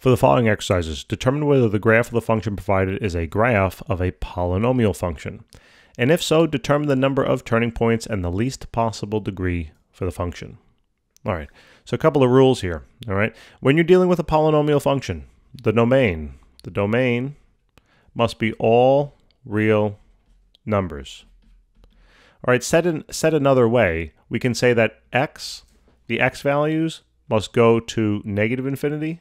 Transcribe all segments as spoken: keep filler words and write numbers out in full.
For the following exercises, determine whether the graph of the function provided is a graph of a polynomial function. And if so, determine the number of turning points and the least possible degree for the function. All right, so a couple of rules here, all right? When you're dealing with a polynomial function, the domain, the domain must be all real numbers. All right, said, in, said another way, we can say that x, the x values must go to negative infinity,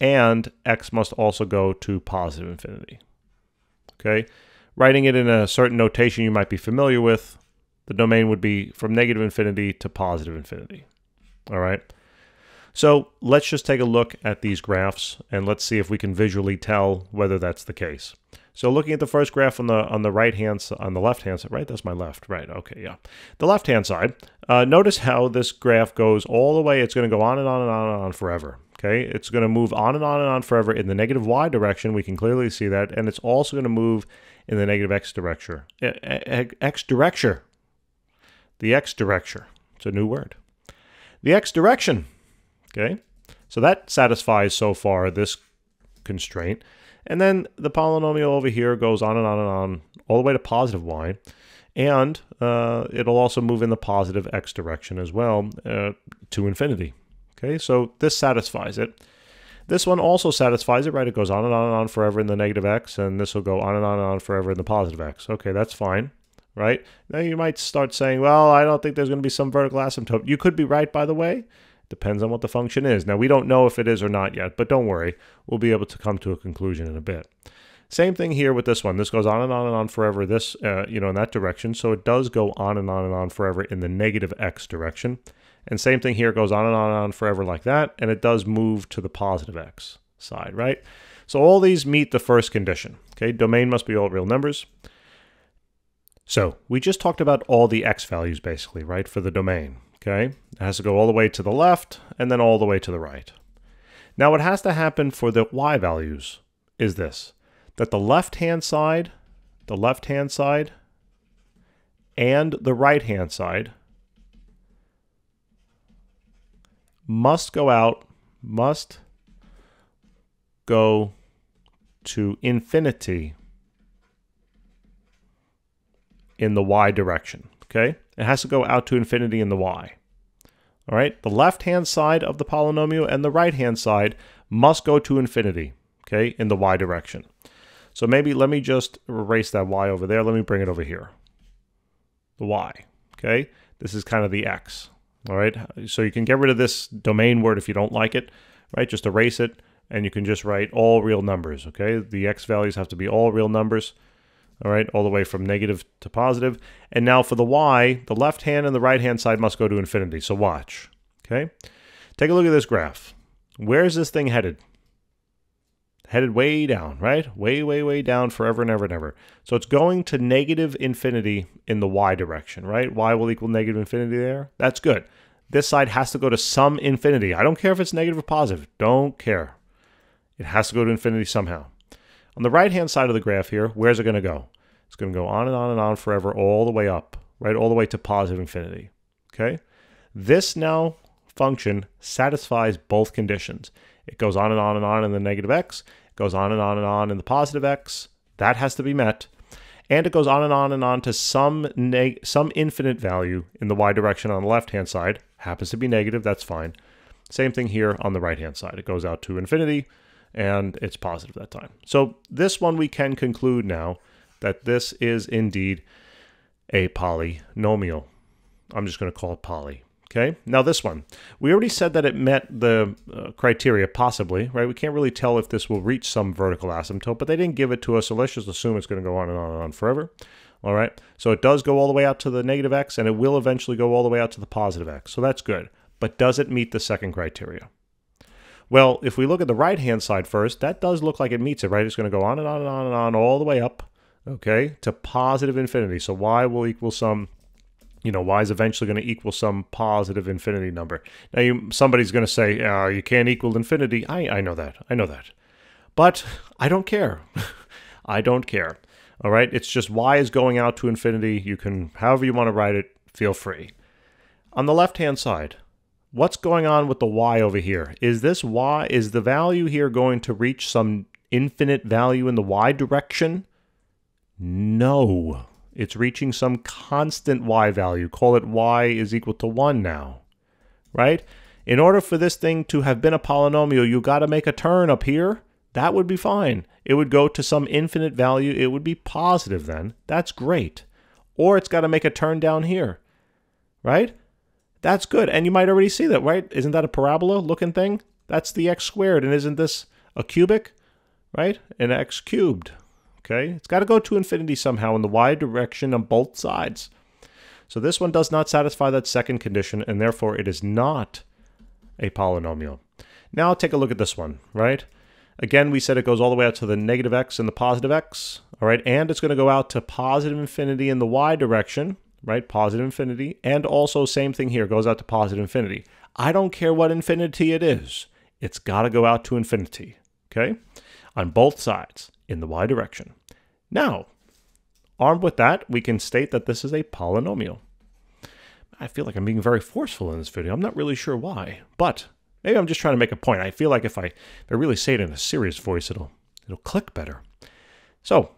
and x must also go to positive infinity, okay? Writing it in a certain notation you might be familiar with, the domain would be from negative infinity to positive infinity, all right? So let's just take a look at these graphs and let's see if we can visually tell whether that's the case. So looking at the first graph on the on the right hand on the left hand side, right? That's my left, right? Okay, yeah. The left hand side. Uh, notice how this graph goes all the way. It's going to go on and on and on and on forever. Okay, it's going to move on and on and on forever in the negative y direction. We can clearly see that, and it's also going to move in the negative x direction. X direction. The x direction. It's a new word. The x direction. Okay, so that satisfies so far this constraint. And then the polynomial over here goes on and on and on all the way to positive y. And uh, it'll also move in the positive x direction as well uh, to infinity. Okay, so this satisfies it. This one also satisfies it, right? It goes on and on and on forever in the negative x, and this will go on and on and on forever in the positive x. Okay, that's fine. Right? Now you might start saying, well, I don't think there's going to be some vertical asymptote. You could be right, by the way. Depends on what the function is. Now, we don't know if it is or not yet, but don't worry. We'll be able to come to a conclusion in a bit. Same thing here with this one. This goes on and on and on forever, this, uh, you know, in that direction. So it does go on and on and on forever in the negative x direction. And same thing here. It goes on and on and on forever like that. And it does move to the positive x side, right? So all these meet the first condition, okay? Domain must be all real numbers. So we just talked about all the x values, basically, right, for the domain. Okay, it has to go all the way to the left and then all the way to the right. Now what has to happen for the y values is this, that the left-hand side, the left-hand side, and the right-hand side must go out, must go to infinity in the y direction, okay? It has to go out to infinity in the y. All right, the left-hand side of the polynomial and the right-hand side must go to infinity, okay, in the y direction. So maybe let me just erase that y over there. Let me bring it over here. The y, okay? This is kind of the x, all right? So you can get rid of this domain word if you don't like it, right? Just erase it, and you can just write all real numbers, okay? The x values have to be all real numbers. All right, all the way from negative to positive. And now for the y, the left-hand and the right-hand side must go to infinity. So watch, okay? Take a look at this graph. Where is this thing headed? Headed way down, right? Way, way, way down forever and ever and ever. So it's going to negative infinity in the y direction, right? Y will equal negative infinity there. That's good. This side has to go to some infinity. I don't care if it's negative or positive. Don't care. It has to go to infinity somehow. On the right-hand side of the graph here, where's it going to go? It's going to go on and on and on forever, all the way up, right? All the way to positive infinity, okay? This now function satisfies both conditions. It goes on and on and on in the negative x. It goes on and on and on in the positive x. That has to be met. And it goes on and on and on to some, neg some infinite value in the y direction on the left-hand side. Happens to be negative, that's fine. Same thing here on the right-hand side. It goes out to infinity, and it's positive that time. So this one we can conclude now that this is indeed a polynomial. I'm just going to call it poly, okay? Now this one, we already said that it met the uh, criteria possibly, right? We can't really tell if this will reach some vertical asymptote, but they didn't give it to us, so let's just assume it's going to go on and on and on forever, all right? So it does go all the way out to the negative x, and it will eventually go all the way out to the positive x, so that's good. But does it meet the second criteria? Well, if we look at the right-hand side first, that does look like it meets it, right? It's going to go on and on and on and on all the way up, okay, to positive infinity. So y will equal some, you know, y is eventually going to equal some positive infinity number. Now, you, somebody's going to say, uh, you can't equal infinity. I, I know that. I know that. But I don't care. I don't care, all right? It's just y is going out to infinity. You can, however you want to write it, feel free. On the left-hand side, what's going on with the y over here? Is this y, is the value here going to reach some infinite value in the y direction? No. It's reaching some constant y value. Call it y is equal to one now, right? In order for this thing to have been a polynomial, you got to make a turn up here. That would be fine. It would go to some infinite value. It would be positive then. That's great. Or it's got to make a turn down here, right? That's good. And you might already see that, right? Isn't that a parabola looking thing? That's the x squared. And isn't this a cubic, right? An x cubed. Okay, it's got to go to infinity somehow in the y direction on both sides. So this one does not satisfy that second condition, and therefore it is not a polynomial. Now take a look at this one, right? Again, we said it goes all the way out to the negative x and the positive x, all right? And it's going to go out to positive infinity in the y direction, right? Positive infinity. And also same thing here, goes out to positive infinity. I don't care what infinity it is. It's got to go out to infinity, okay? On both sides in the y direction. Now, armed with that, we can state that this is a polynomial. I feel like I'm being very forceful in this video. I'm not really sure why, but maybe I'm just trying to make a point. I feel like if I, if I really say it in a serious voice, it'll, it'll click better. So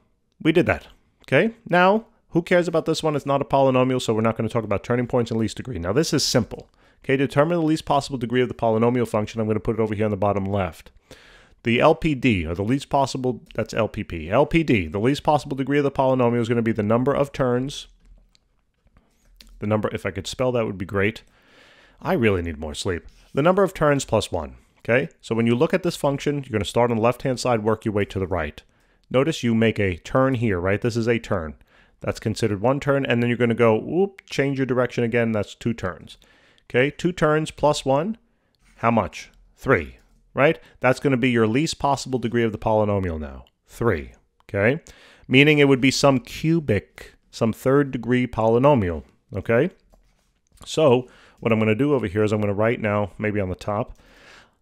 we did that, okay? Now, who cares about this one? It's not a polynomial, so we're not going to talk about turning points and least degree. Now, this is simple, okay? Determine the least possible degree of the polynomial function. I'm going to put it over here on the bottom left. The L P D, or the least possible, that's L P P. L P D, the least possible degree of the polynomial is going to be the number of turns. The number, if I could spell that would be great. I really need more sleep. The number of turns plus one, okay? So when you look at this function, you're going to start on the left-hand side, work your way to the right. Notice you make a turn here, right? This is a turn. That's considered one turn, and then you're going to go, whoop, change your direction again, that's two turns. Okay, two turns plus one, how much? Three. Right? That's going to be your least possible degree of the polynomial now, three, okay? Meaning it would be some cubic, some third degree polynomial, okay? So what I'm going to do over here is I'm going to write now, maybe on the top,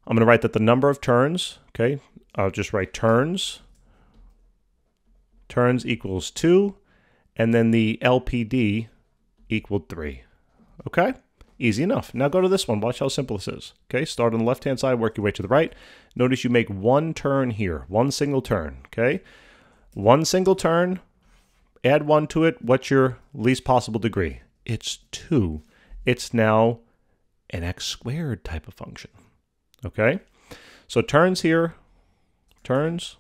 I'm going to write that the number of turns, okay? I'll just write turns, turns equals two, and then the L P D equaled three, okay? Easy enough. Now go to this one. Watch how simple this is. Okay, start on the left-hand side, work your way to the right. Notice you make one turn here, one single turn, okay? One single turn, add one to it. What's your least possible degree? It's two. It's now an x squared type of function, okay? So turns here, turns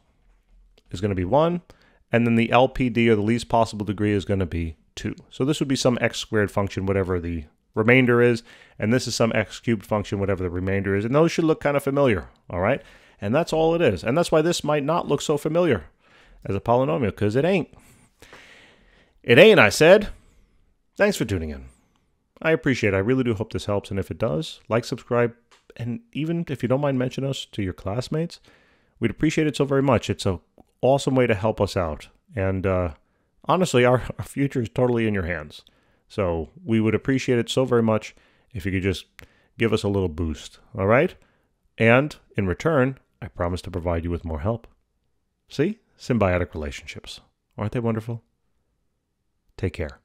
is going to be one, and then the L P D, or the least possible degree, is going to be two. So this would be some x squared function, whatever the remainder is, and this is some x cubed function, whatever the remainder is, and those should look kind of familiar, all right? And that's all it is, and that's why this might not look so familiar as a polynomial, because it ain't. It ain't, I said. Thanks for tuning in. I appreciate it. I really do hope this helps, and if it does, like, subscribe, and even if you don't mind, mention us to your classmates. We'd appreciate it so very much. It's an awesome way to help us out, and uh, honestly, our, our future is totally in your hands. So we would appreciate it so very much if you could just give us a little boost, all right? And in return, I promise to provide you with more help. See? Symbiotic relationships. Aren't they wonderful? Take care.